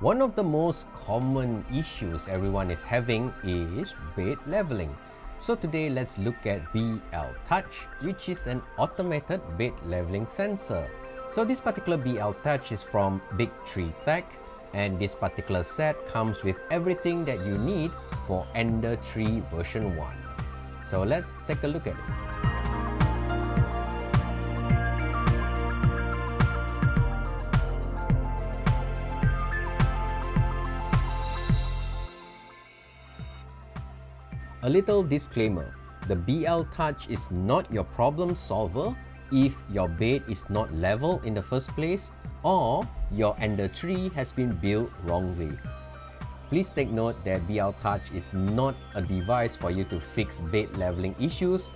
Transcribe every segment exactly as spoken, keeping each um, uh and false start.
One of the most common issues everyone is having is bed leveling. So today let's look at BLTouch, which is an automated bed leveling sensor. So this particular BLTouch is from BigTreeTech, and this particular set comes with everything that you need for Ender three version one. So let's take a look at it. A little disclaimer, the BLTouch is not your problem solver if your bed is not level in the first place or your Ender three has been built wrongly. Please take note that BLTouch is not a device for you to fix bed leveling issues,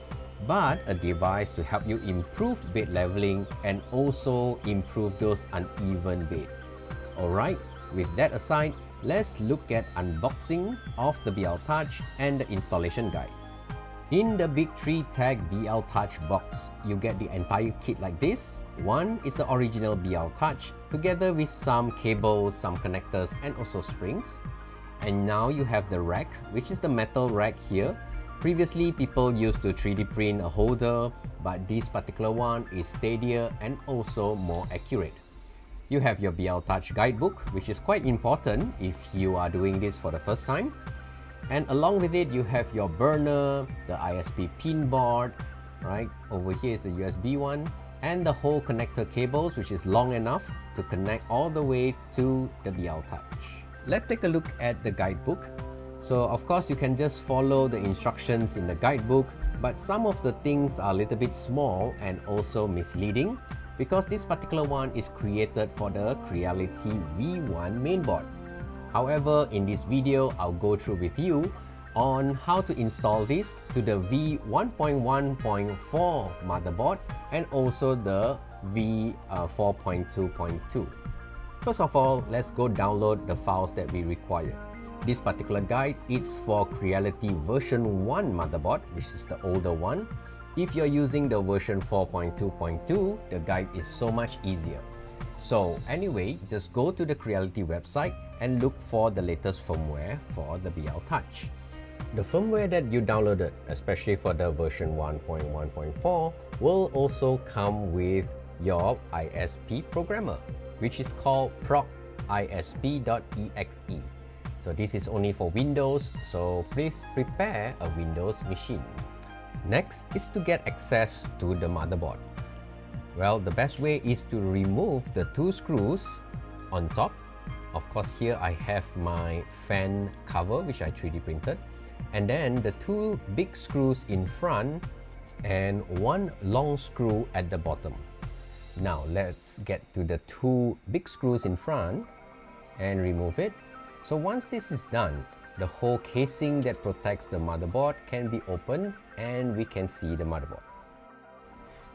but a device to help you improve bed leveling and also improve those uneven bed. Alright, with that aside, let's look at unboxing of the BLTouch and the installation guide. In the BigTreeTech BLTouch box, you get the entire kit like this. One is the original BLTouch together with some cables, some connectors and also springs. And now you have the rack, which is the metal rack here. Previously, people used to three D print a holder, but this particular one is steadier and also more accurate. You have your BLTouch guidebook, which is quite important if you are doing this for the first time. And along with it, you have your burner, the I S P pin board, right? Over here is the U S B one, and the whole connector cables, which is long enough to connect all the way to the BLTouch. Let's take a look at the guidebook. So of course, you can just follow the instructions in the guidebook, but some of the things are a little bit small and also misleading, because this particular one is created for the Creality V one mainboard. However, in this video, I'll go through with you on how to install this to the V one point one point four motherboard and also the V four point two point two. First of all, let's go download the files that we require. This particular guide is for Creality version one motherboard, which is the older one. If you're using the version four point two point two, the guide is so much easier. So anyway, just go to the Creality website and look for the latest firmware for the BLTouch. The firmware that you downloaded, especially for the version one point one point four, will also come with your I S P programmer, which is called ProgISP.exe. So this is only for Windows, so please prepare a Windows machine. Next is to get access to the motherboard. Well, the best way is to remove the two screws on top. Of course, here I have my fan cover, which I three D printed. And then the two big screws in front and one long screw at the bottom. Now, let's get to the two big screws in front and remove it. So once this is done, the whole casing that protects the motherboard can be opened and we can see the motherboard.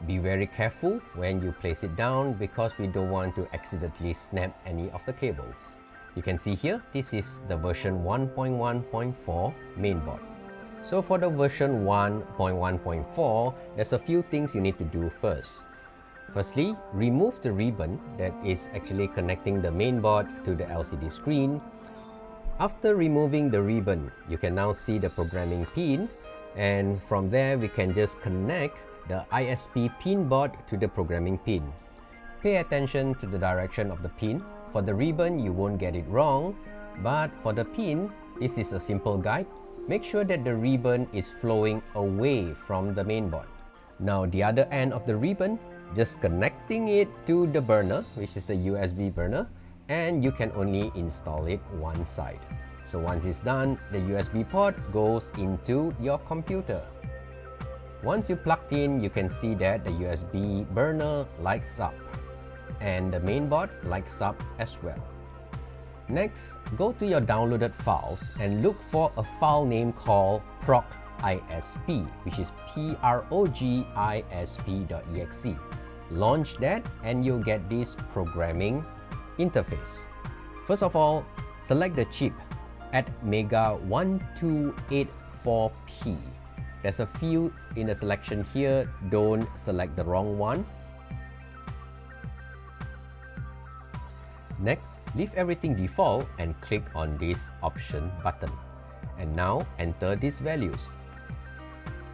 Be very careful when you place it down because we don't want to accidentally snap any of the cables. You can see here, this is the version one point one point four mainboard. So for the version one point one point four, there's a few things you need to do first. Firstly, remove the ribbon that is actually connecting the mainboard to the L C D screen. After removing the ribbon, you can now see the programming pin, and from there we can just connect the I S P pin board to the programming pin. Pay attention to the direction of the pin. For the ribbon, you won't get it wrong, but for the pin, this is a simple guide. Make sure that the ribbon is flowing away from the mainboard. Now the other end of the ribbon, just connecting it to the burner, which is the U S B burner, and you can only install it one side. So once it's done, the U S B port goes into your computer. Once you plugged in, you can see that the U S B burner lights up and the mainboard lights up as well. Next, go to your downloaded files and look for a file name called ProgISP, which is P R O G I S P dot E X E. Launch that and you'll get this programming interface. First of all, select the chip at Mega one two eight four P. There's a few in the selection here, don't select the wrong one. Next, leave everything default and click on this option button. And now enter these values.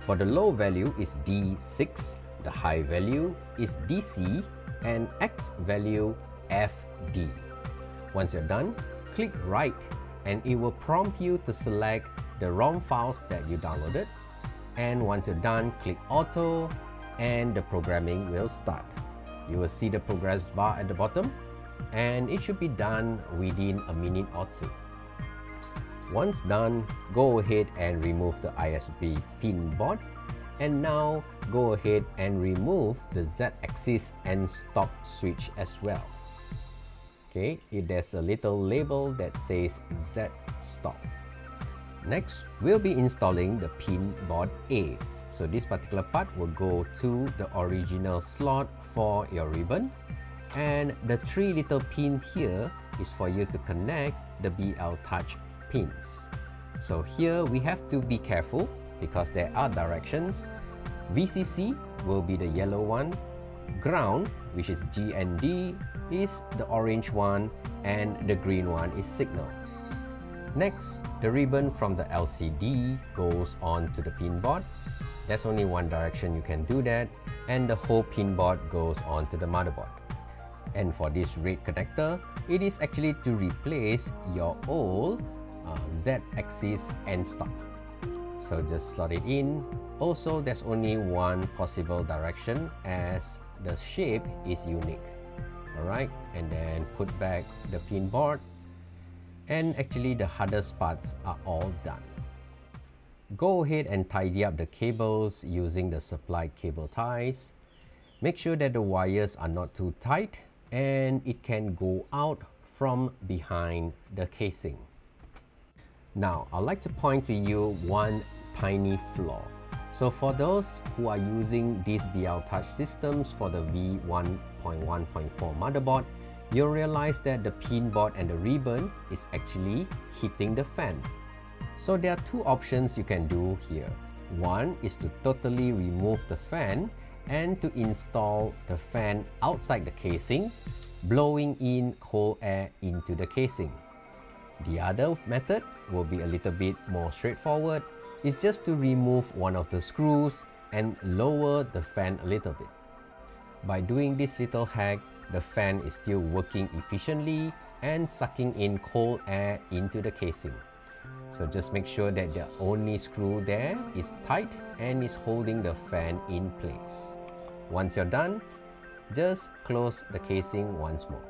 For the low value is D six, the high value is D C, and X value F D. Once you're done, click Write and it will prompt you to select the ROM files that you downloaded. And once you're done, click Auto and the programming will start. You will see the progress bar at the bottom and it should be done within a minute or two. Once done, go ahead and remove the I S B pin board. And now go ahead and remove the Z-axis and stop switch as well. Okay, there's a little label that says Z-stop. Next, we'll be installing the pin board A. So this particular part will go to the original slot for your ribbon. And the three little pin here is for you to connect the BLTouch pins. So here we have to be careful because there are directions. V C C will be the yellow one, ground, which is G N D, is the orange one, and the green one is signal. Next, the ribbon from the L C D goes on to the pin board. There's only one direction you can do that, and the whole pin board goes on to the motherboard. And for this red connector, it is actually to replace your old uh, Z-axis end stop. So just slot it in. Also, there's only one possible direction as the shape is unique. Alright, and then put back the pin board. And actually the hardest parts are all done. Go ahead and tidy up the cables using the supplied cable ties. Make sure that the wires are not too tight and it can go out from behind the casing. Now, I'd like to point to you one tiny flaw. So for those who are using these BLTouch systems for the V one point one point four motherboard, you'll realize that the pin board and the ribbon is actually hitting the fan. So there are two options you can do here. One is to totally remove the fan and to install the fan outside the casing, blowing in cold air into the casing. The other method will be a little bit more straightforward. It's just to remove one of the screws and lower the fan a little bit. By doing this little hack, the fan is still working efficiently and sucking in cold air into the casing. So just make sure that the only screw there is tight and is holding the fan in place. Once you're done, just close the casing once more.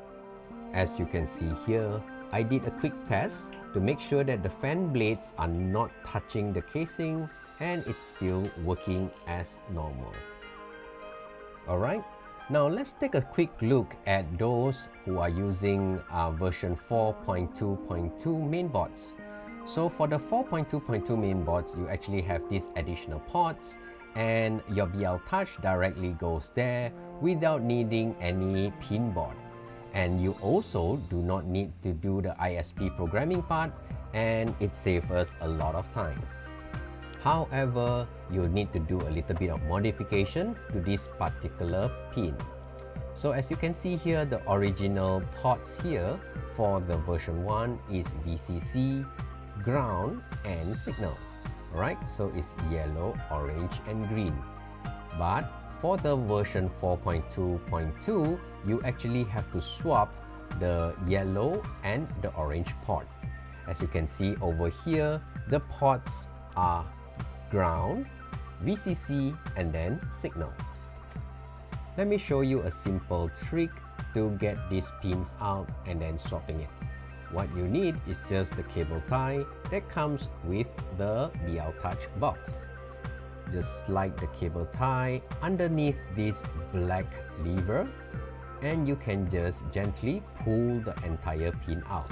As you can see here, I did a quick test to make sure that the fan blades are not touching the casing and it's still working as normal. Alright, now let's take a quick look at those who are using uh, version four point two point two mainboards. So for the four point two point two mainboards, you actually have these additional ports and your BLTouch directly goes there without needing any pin board. And you also do not need to do the I S P programming part and it saves us a lot of time. However, you'll need to do a little bit of modification to this particular pin. So as you can see here, the original ports here for the version one is V C C, ground, and signal. Alright, so it's yellow, orange, and green. But for the version four point two point two, you actually have to swap the yellow and the orange port. As you can see over here, the ports are ground, V C C, and then signal. Let me show you a simple trick to get these pins out and then swapping it. What you need is just the cable tie that comes with the BLTouch box. Just slide the cable tie underneath this black lever and you can just gently pull the entire pin out.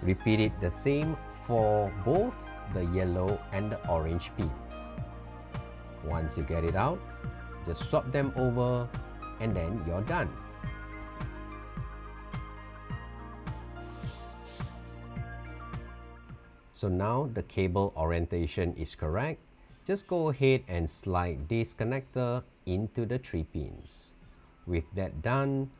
Repeat it the same for both the yellow and the orange pins. Once you get it out, just swap them over and then you're done. So now the cable orientation is correct. Just go ahead and slide this connector into the three pins. With that done,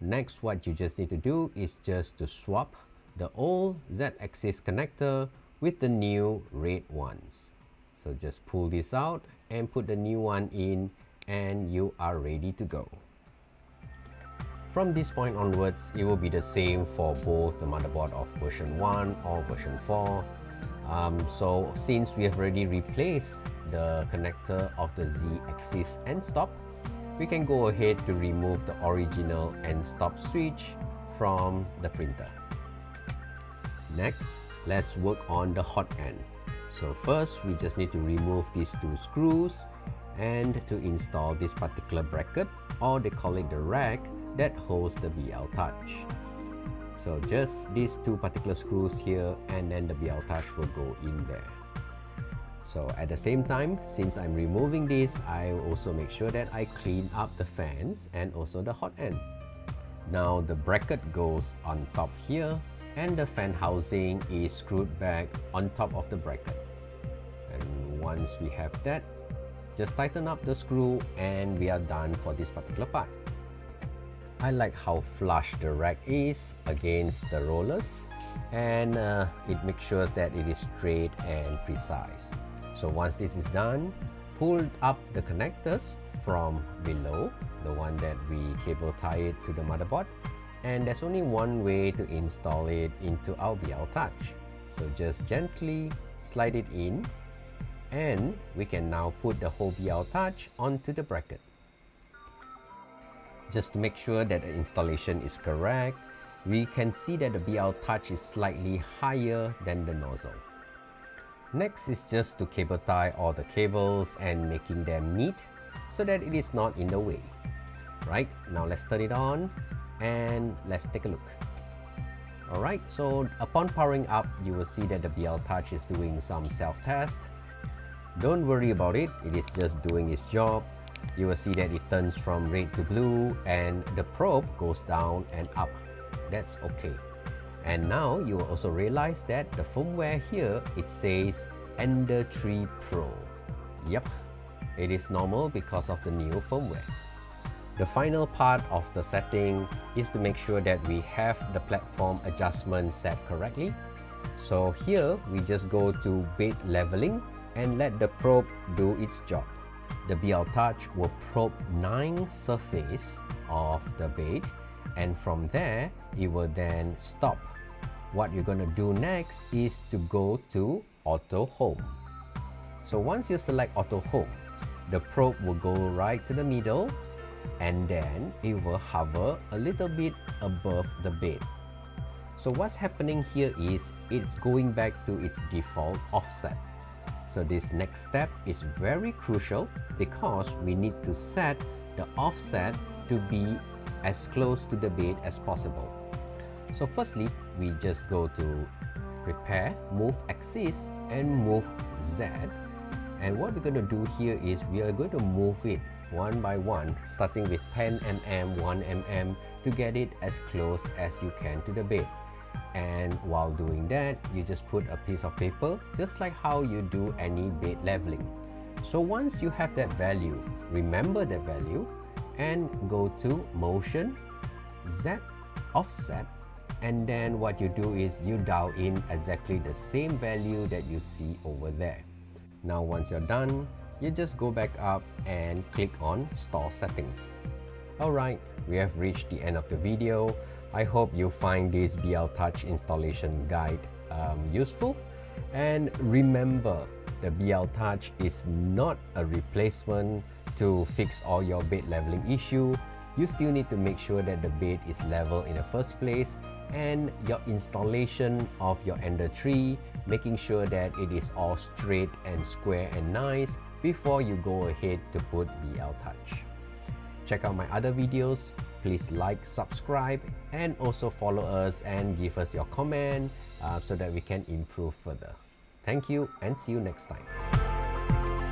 Next, what you just need to do is just to swap the old Z-axis connector with the new red ones. So just pull this out and put the new one in, and you are ready to go. From this point onwards, it will be the same for both the motherboard of version one or version four. Um, so since we have already replaced the connector of the Z-axis and stop, we can go ahead to remove the original and stop switch from the printer. Next, let's work on the hot end. So first, we just need to remove these two screws and to install this particular bracket, or they call it the rack, that holds the BLTouch. So just these two particular screws here, and then the BLTouch will go in there. So at the same time, since I'm removing this, I will also make sure that I clean up the fans and also the hot end. Now the bracket goes on top here, and the fan housing is screwed back on top of the bracket. And once we have that, just tighten up the screw and we are done for this particular part. I like how flush the rack is against the rollers, and uh, it makes sure that it is straight and precise. So once this is done, pull up the connectors from below, the one that we cable tie it to the motherboard, and there's only one way to install it into our BLTouch. So just gently slide it in, and we can now put the whole BLTouch onto the bracket. Just to make sure that the installation is correct, we can see that the BLTouch is slightly higher than the nozzle. Next is just to cable tie all the cables and making them neat so that it is not in the way. Right, now let's turn it on and let's take a look. Alright, so upon powering up, you will see that the BLTouch is doing some self-test. Don't worry about it, it is just doing its job. You will see that it turns from red to blue and the probe goes down and up. That's okay. And now you will also realize that the firmware here, it says Ender three Pro. Yep, it is normal because of the new firmware. The final part of the setting is to make sure that we have the platform adjustment set correctly. So here we just go to bit leveling and let the probe do its job. The BLTouch will probe nine surface of the bed, and from there it will then stop. What you're going to do next is to go to Auto Home. So once you select Auto Home, the probe will go right to the middle, and then it will hover a little bit above the bed. So what's happening here is it's going back to its default offset. So this next step is very crucial because we need to set the offset to be as close to the bed as possible. So firstly, we just go to Repair, Move Axis and Move Z. And what we're going to do here is we are going to move it one by one, starting with ten millimeters, one millimeter, to get it as close as you can to the bed. And while doing that, you just put a piece of paper, just like how you do any bed leveling. So once you have that value, remember that value and go to Motion, Z, Offset, and then what you do is you dial in exactly the same value that you see over there. Now once you're done, you just go back up and click on Store Settings. Alright, we have reached the end of the video. I hope you find this BLTouch installation guide um, useful, and remember, the BLTouch is not a replacement to fix all your bed leveling issue. You still need to make sure that the bed is level in the first place, and your installation of your Ender three, making sure that it is all straight and square and nice before you go ahead to put BLTouch. Check out my other videos. Please like, subscribe, and also follow us and give us your comment uh, so that we can improve further. Thank you and see you next time.